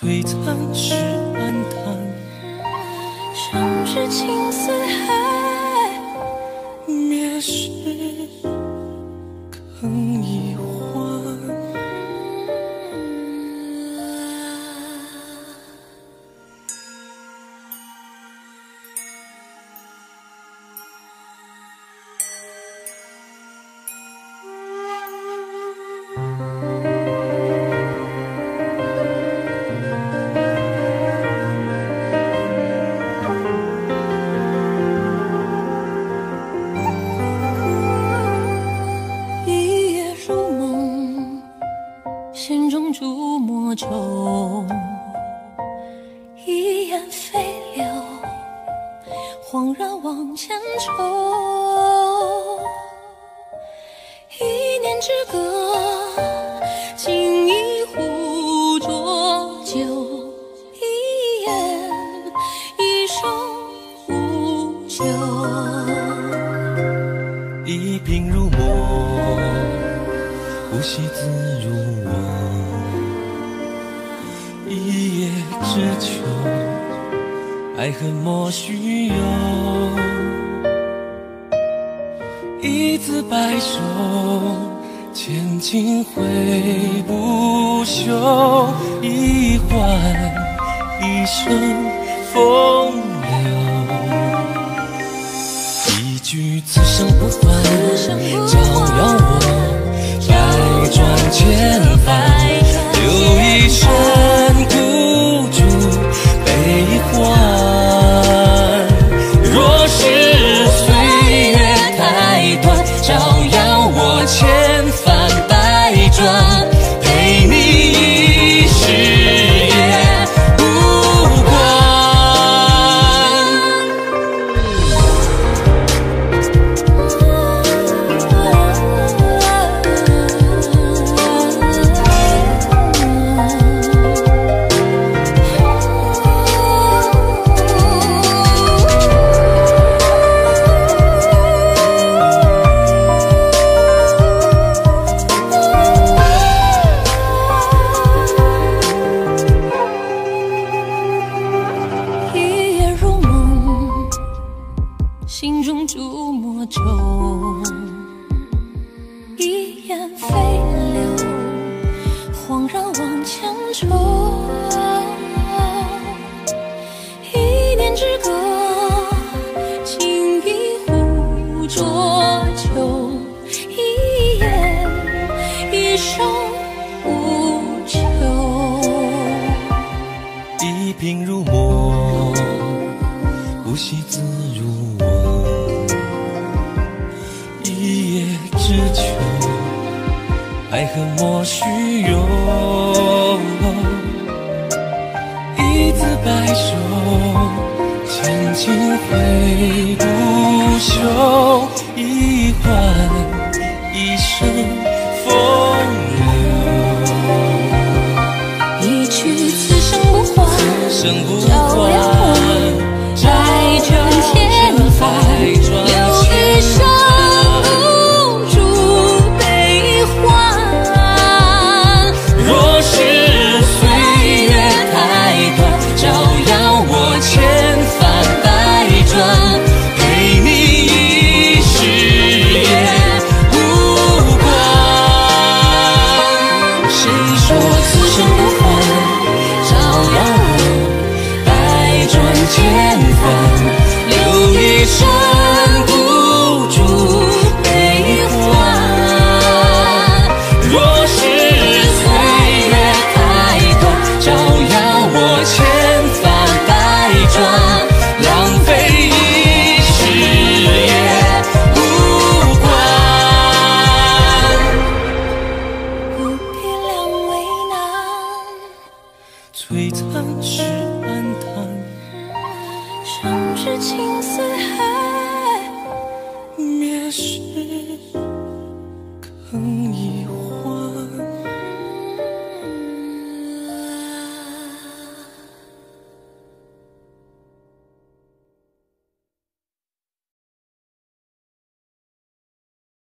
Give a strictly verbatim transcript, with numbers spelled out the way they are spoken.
璀璨是暗淡，生之青似海，灭世更易还。嗯。